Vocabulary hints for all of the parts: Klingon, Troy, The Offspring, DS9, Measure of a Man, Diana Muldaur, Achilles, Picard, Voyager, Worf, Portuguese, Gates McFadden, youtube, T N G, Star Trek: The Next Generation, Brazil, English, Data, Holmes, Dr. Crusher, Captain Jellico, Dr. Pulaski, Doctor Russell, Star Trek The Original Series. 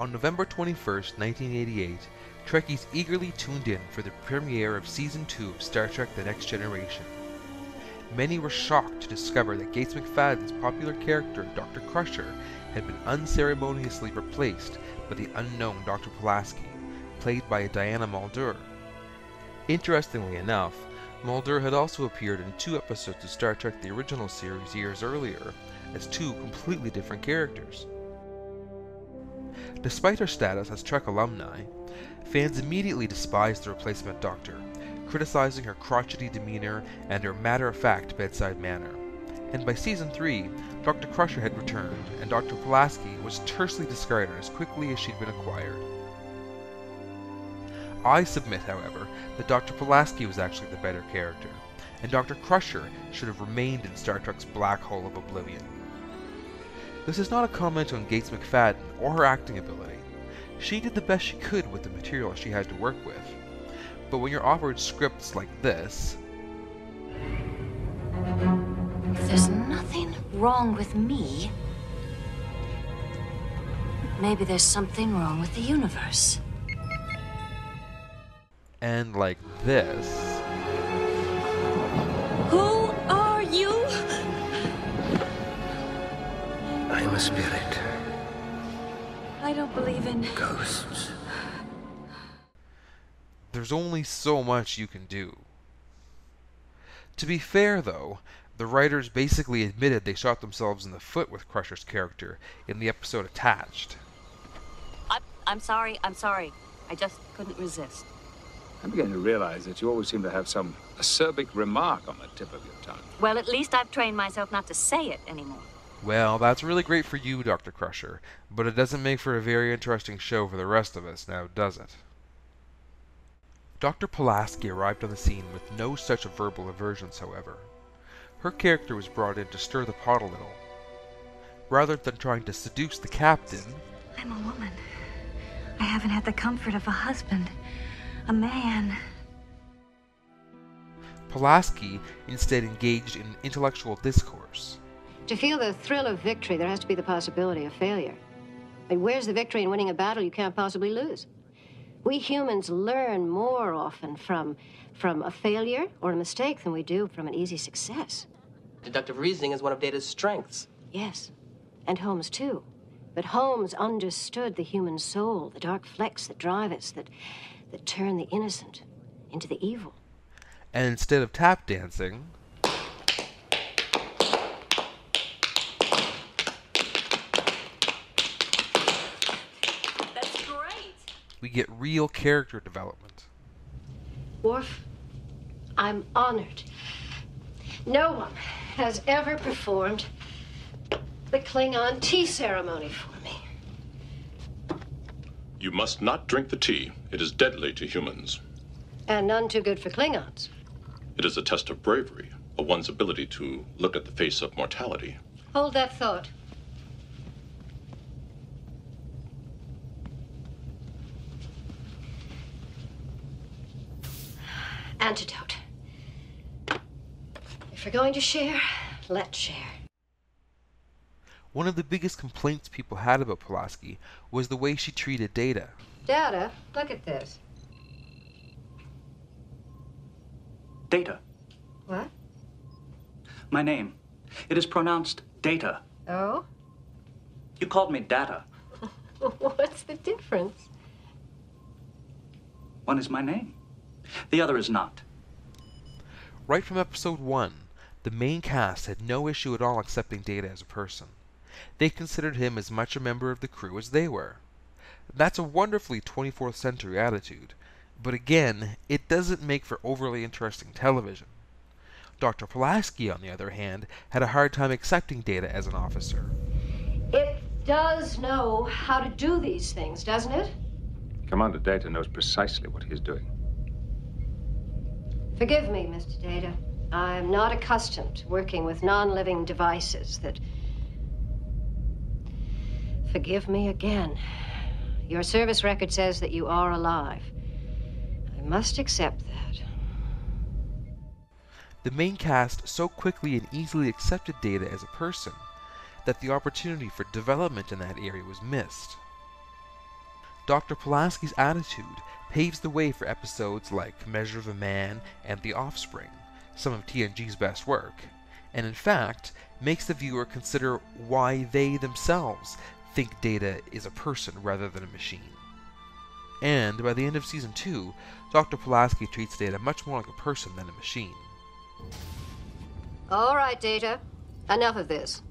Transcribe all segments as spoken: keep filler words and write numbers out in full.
On November twenty-first, nineteen eighty-eight, Trekkies eagerly tuned in for the premiere of Season two of Star Trek The Next Generation. Many were shocked to discover that Gates McFadden's popular character, Doctor Crusher, had been unceremoniously replaced by the unknown Doctor Pulaski, played by Diana Muldaur. Interestingly enough, Muldaur had also appeared in two episodes of Star Trek The Original Series years earlier, as two completely different characters. Despite her status as Trek alumni, fans immediately despised the replacement Doctor, criticizing her crotchety demeanor and her matter-of-fact bedside manner. And by Season three, Doctor Crusher had returned, and Doctor Pulaski was tersely discarded as quickly as she'd been acquired. I submit, however, that Doctor Pulaski was actually the better character, and Doctor Crusher should have remained in Star Trek's black hole of oblivion. This is not a comment on Gates McFadden or her acting ability. She did the best she could with the material she had to work with. But when you're offered scripts like this... There's nothing wrong with me. Maybe there's something wrong with the universe. And like this... Who are you? I'm a spirit. I don't believe in ghosts. There's only so much you can do. To be fair, though, the writers basically admitted they shot themselves in the foot with Crusher's character in the episode Attached. I, I'm sorry, I'm sorry. I just couldn't resist. I'm beginning to realize that you always seem to have some acerbic remark on the tip of your tongue. Well, at least I've trained myself not to say it anymore. Well, that's really great for you, Doctor Crusher, but it doesn't make for a very interesting show for the rest of us, now does it? Doctor Pulaski arrived on the scene with no such verbal aversions, however. Her character was brought in to stir the pot a little. Rather than trying to seduce the captain... I'm a woman. I haven't had the comfort of a husband. A man. Pulaski instead engaged in intellectual discourse. To feel the thrill of victory, there has to be the possibility of failure. And where's the victory in winning a battle you can't possibly lose? We humans learn more often from, from a failure or a mistake than we do from an easy success. Deductive reasoning is one of Data's strengths. Yes, and Holmes too. But Holmes understood the human soul, the dark flecks that drive us, that, that turn the innocent into the evil. And instead of tap dancing... we get real character development. Worf, I'm honored. No one has ever performed the Klingon tea ceremony for me. You must not drink the tea. It is deadly to humans. And none too good for Klingons. It is a test of bravery, of one's ability to look at the face of mortality. Hold that thought. Antidote. If we're going to share, let's share. One of the biggest complaints people had about Pulaski was the way she treated Data. Data? Look at this. Data. What? My name. It is pronounced Data. Oh? You called me Data. What's the difference? One is my name. The other is not. Right from episode one, the main cast had no issue at all accepting Data as a person. They considered him as much a member of the crew as they were. That's a wonderfully twenty-fourth century attitude, but again, it doesn't make for overly interesting television. Doctor Pulaski, on the other hand, had a hard time accepting Data as an officer. It does know how to do these things, doesn't it? Commander Data knows precisely what he's doing. Forgive me, Mister Data. I am not accustomed to working with non-living devices that... Forgive me again. Your service record says that you are alive. I must accept that. The main cast so quickly and easily accepted Data as a person that the opportunity for development in that area was missed. Doctor Pulaski's attitude paves the way for episodes like Measure of a Man and The Offspring, some of T N G's best work, and in fact makes the viewer consider why they themselves think Data is a person rather than a machine. And by the end of Season two, Doctor Pulaski treats Data much more like a person than a machine. All right, Data. Enough of this.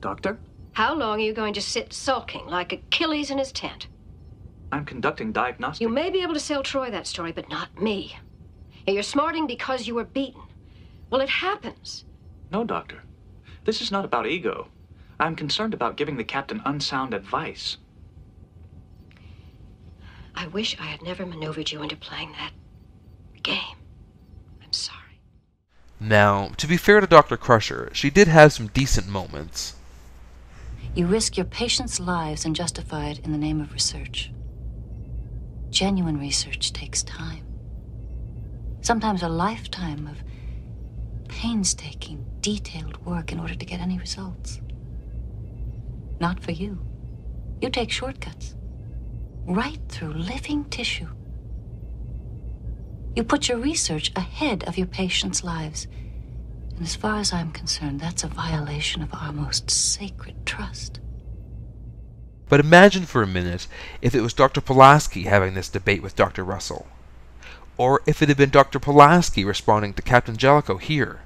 Doctor? How long are you going to sit sulking like Achilles in his tent? I'm conducting diagnostics. You may be able to sell Troy that story, but not me. And you're smarting because you were beaten. Well, it happens. No, Doctor. This is not about ego. I'm concerned about giving the captain unsound advice. I wish I had never maneuvered you into playing that game. I'm sorry. Now, to be fair to Doctor Crusher, she did have some decent moments. You risk your patients' lives and justify it in the name of research. Genuine research takes time. Sometimes a lifetime of painstaking, detailed work in order to get any results. Not for you. You take shortcuts. Right through living tissue. You put your research ahead of your patients' lives. And as far as I'm concerned, that's a violation of our most sacred trust. But imagine for a minute if it was Doctor Pulaski having this debate with Doctor Russell. Or if it had been Doctor Pulaski responding to Captain Jellico here.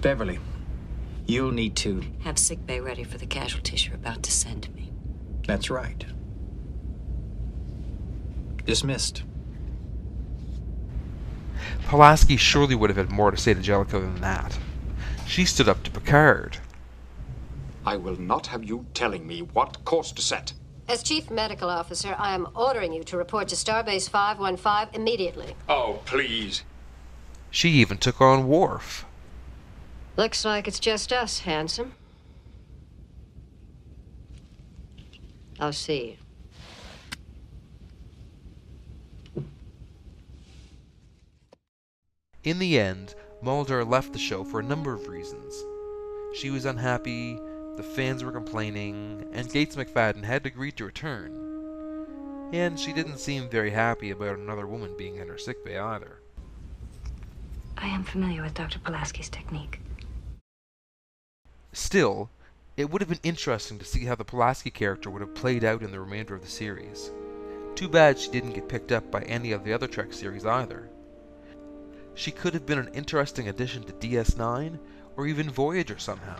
Beverly, you'll need to... have sick bay ready for the casualties you're about to send to me. That's right. Dismissed. Pulaski surely would have had more to say to Jellico than that. She stood up to Picard. I will not have you telling me what course to set. As Chief Medical Officer, I am ordering you to report to Starbase five one five immediately. Oh, please. She even took on Worf. Looks like it's just us, handsome. I'll see you. In the end, Muldaur left the show for a number of reasons. She was unhappy, the fans were complaining, and Gates McFadden had agreed to return. And she didn't seem very happy about another woman being in her sickbay either. I am familiar with Doctor Pulaski's technique. Still, it would have been interesting to see how the Pulaski character would have played out in the remainder of the series. Too bad she didn't get picked up by any of the other Trek series either. She could have been an interesting addition to D S nine, or even Voyager somehow.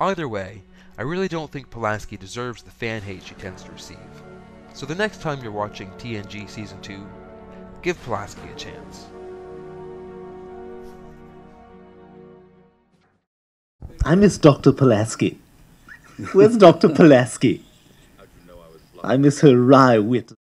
Either way, I really don't think Pulaski deserves the fan hate she tends to receive. So the next time you're watching T N G Season two, give Pulaski a chance. I miss Doctor Pulaski. Where's Doctor Pulaski? I miss her wry wit.